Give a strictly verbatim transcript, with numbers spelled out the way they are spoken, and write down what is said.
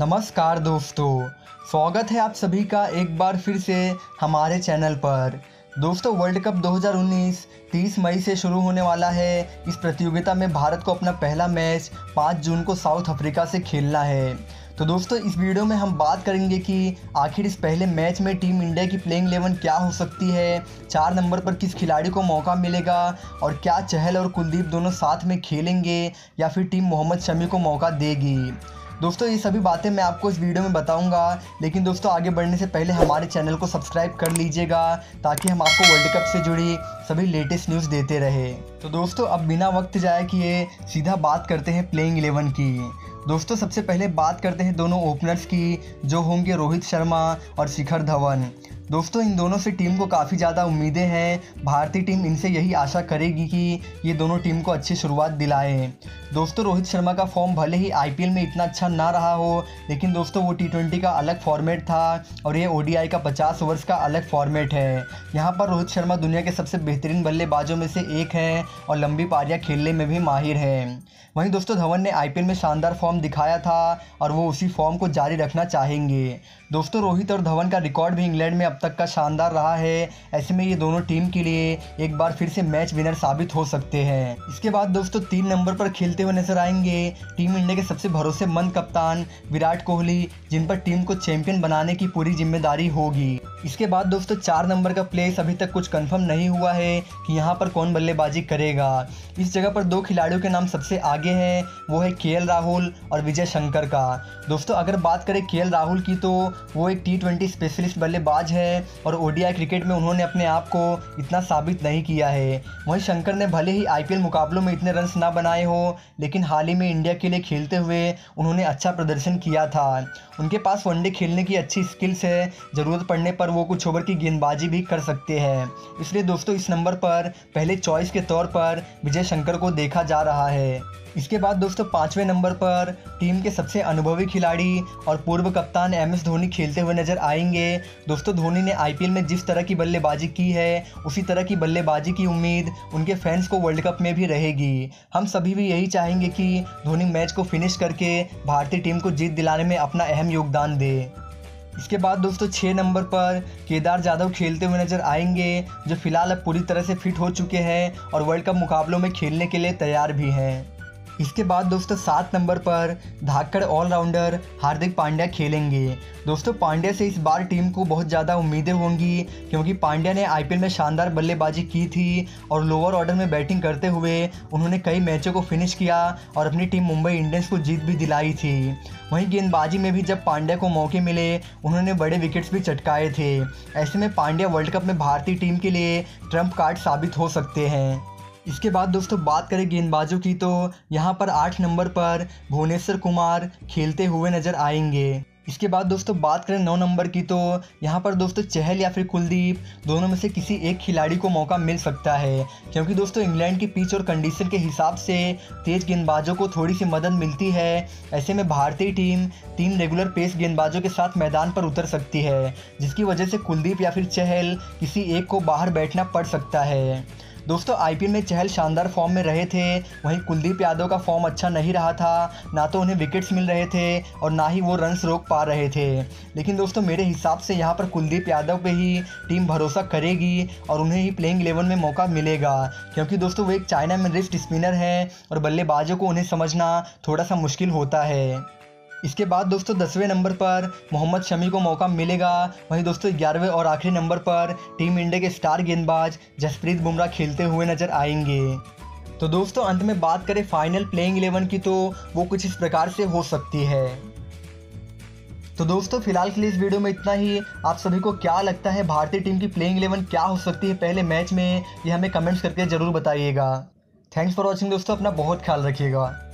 नमस्कार दोस्तों, स्वागत है आप सभी का एक बार फिर से हमारे चैनल पर। दोस्तों, वर्ल्ड कप दो हज़ार उन्नीस तीस मई से शुरू होने वाला है। इस प्रतियोगिता में भारत को अपना पहला मैच पाँच जून को साउथ अफ्रीका से खेलना है। तो दोस्तों, इस वीडियो में हम बात करेंगे कि आखिर इस पहले मैच में टीम इंडिया की प्लेइंग इलेवन क्या हो सकती है, चार नंबर पर किस खिलाड़ी को मौका मिलेगा और क्या चहल और कुलदीप दोनों साथ में खेलेंगे या फिर टीम मोहम्मद शमी को मौका देगी। दोस्तों, ये सभी बातें मैं आपको इस वीडियो में बताऊंगा, लेकिन दोस्तों आगे बढ़ने से पहले हमारे चैनल को सब्सक्राइब कर लीजिएगा ताकि हम आपको वर्ल्ड कप से जुड़ी सभी लेटेस्ट न्यूज़ देते रहे। तो दोस्तों, अब बिना वक्त जाए किए सीधा बात करते हैं प्लेइंग इलेवन की। दोस्तों, सबसे पहले बात करते हैं दोनों ओपनर्स की, जो होंगे रोहित शर्मा और शिखर धवन। दोस्तों, इन दोनों से टीम को काफ़ी ज़्यादा उम्मीदें हैं। भारतीय टीम इनसे यही आशा करेगी कि ये दोनों टीम को अच्छी शुरुआत दिलाएं। दोस्तों, रोहित शर्मा का फॉर्म भले ही आईपीएल में इतना अच्छा ना रहा हो, लेकिन दोस्तों वो टी ट्वेंटी का अलग फॉर्मेट था और ये ओडीआई का पचास ओवर्स का अलग फॉर्मेट है। यहाँ पर रोहित शर्मा दुनिया के सबसे बेहतरीन बल्लेबाजों में से एक है और लंबी पारियाँ खेलने में भी माहिर है। वहीं दोस्तों, धवन ने आईपीएल में शानदार फॉर्म दिखाया था और वो उसी फॉर्म को जारी रखना चाहेंगे। दोस्तों, रोहित और धवन का रिकॉर्ड भी इंग्लैंड में तक का शानदार रहा है। ऐसे में ये दोनों टीम के लिए एक बार फिर से मैच विनर साबित हो सकते हैं। इसके बाद दोस्तों, तीन नंबर पर खेलते हुए नजर आएंगे टीम इंडिया के सबसे भरोसेमंद कप्तान विराट कोहली, जिन पर टीम को चैंपियन बनाने की पूरी जिम्मेदारी होगी। इसके बाद दोस्तों, चार नंबर का प्लेस अभी तक कुछ कंफर्म नहीं हुआ है कि यहाँ पर कौन बल्लेबाजी करेगा। इस जगह पर दो खिलाड़ियों के नाम सबसे आगे हैं, वो है केएल राहुल और विजय शंकर का। दोस्तों, अगर बात करें केएल राहुल की, तो वो एक टी ट्वेंटी स्पेशलिस्ट बल्लेबाज है और ओडीआई क्रिकेट में उन्होंने अपने आप को इतना साबित नहीं किया है। वहीं शंकर ने भले ही आईपीएल मुकाबलों में इतने रन ना बनाए हों, लेकिन हाल ही में इंडिया के लिए खेलते हुए उन्होंने अच्छा प्रदर्शन किया था। उनके पास वनडे खेलने की अच्छी स्किल्स है, ज़रूरत पड़ने पर वो कुछ ओवर की गेंदबाजी भी कर सकते हैं। इसलिए दोस्तों, इस नंबर पर पहले चॉइस के तौर पर विजय शंकर को देखा जा रहा है। इसके बाद दोस्तों, पाँचवें नंबर पर टीम के सबसे अनुभवी खिलाड़ी और पूर्व कप्तान एमएस धोनी खेलते हुए नजर आएंगे। दोस्तों, धोनी ने आईपीएल में जिस तरह की बल्लेबाजी की है, उसी तरह की बल्लेबाजी की उम्मीद उनके फैंस को वर्ल्ड कप में भी रहेगी। हम सभी भी यही चाहेंगे कि धोनी मैच को फिनिश करके भारतीय टीम को जीत दिलाने में अपना अहम योगदान दे। इसके बाद दोस्तों, छः नंबर पर केदार जाधव खेलते हुए नजर आएंगे, जो फिलहाल अब पूरी तरह से फिट हो चुके हैं और वर्ल्ड कप मुकाबलों में खेलने के लिए तैयार भी हैं। इसके बाद दोस्तों, सात नंबर पर धाकड़ ऑलराउंडर हार्दिक पांड्या खेलेंगे। दोस्तों, पांड्या से इस बार टीम को बहुत ज़्यादा उम्मीदें होंगी, क्योंकि पांड्या ने आईपीएल में शानदार बल्लेबाजी की थी और लोअर ऑर्डर में बैटिंग करते हुए उन्होंने कई मैचों को फिनिश किया और अपनी टीम मुंबई इंडियंस को जीत भी दिलाई थी। वहीं गेंदबाजी में भी जब पांड्या को मौके मिले, उन्होंने बड़े विकेट्स भी चटकाए थे। ऐसे में पांड्या वर्ल्ड कप में भारतीय टीम के लिए ट्रम्प कार्ड साबित हो सकते हैं। इसके बाद दोस्तों, बात करें गेंदबाजों की, तो यहाँ पर आठ नंबर पर भुवनेश्वर कुमार खेलते हुए नजर आएंगे। इसके बाद दोस्तों, बात करें नौ नंबर की, तो यहाँ पर दोस्तों चहल या फिर कुलदीप दोनों में से किसी एक खिलाड़ी को मौका मिल सकता है, क्योंकि दोस्तों इंग्लैंड की पिच और कंडीशन के हिसाब से तेज़ गेंदबाजों को थोड़ी सी मदद मिलती है। ऐसे में भारतीय टीम तीन रेगुलर पेस गेंदबाजों के साथ मैदान पर उतर सकती है, जिसकी वजह से कुलदीप या फिर चहल किसी एक को बाहर बैठना पड़ सकता है। दोस्तों, आईपीएल में चहल शानदार फॉर्म में रहे थे, वहीं कुलदीप यादव का फॉर्म अच्छा नहीं रहा था। ना तो उन्हें विकेट्स मिल रहे थे और ना ही वो रन्स रोक पा रहे थे। लेकिन दोस्तों, मेरे हिसाब से यहाँ पर कुलदीप यादव पे ही टीम भरोसा करेगी और उन्हें ही प्लेइंग इलेवन में मौका मिलेगा, क्योंकि दोस्तों वो एक चाइना में रिस्ट स्पिनर है और बल्लेबाजों को उन्हें समझना थोड़ा सा मुश्किल होता है। इसके बाद दोस्तों, दसवें नंबर पर मोहम्मद शमी को मौका मिलेगा। वहीं दोस्तों, ग्यारहवें और आखिरी नंबर पर टीम इंडिया के स्टार गेंदबाज जसप्रीत बुमराह खेलते हुए नजर आएंगे। तो दोस्तों, अंत में बात करें फाइनल प्लेइंग इलेवन की, तो वो कुछ इस प्रकार से हो सकती है। तो दोस्तों, फिलहाल के लिए इस वीडियो में इतना ही। आप सभी को क्या लगता है भारतीय टीम की प्लेइंग इलेवन क्या हो सकती है पहले मैच में, ये हमें कमेंट्स करके ज़रूर बताइएगा। थैंक्स फॉर वॉचिंग दोस्तों, अपना बहुत ख्याल रखिएगा।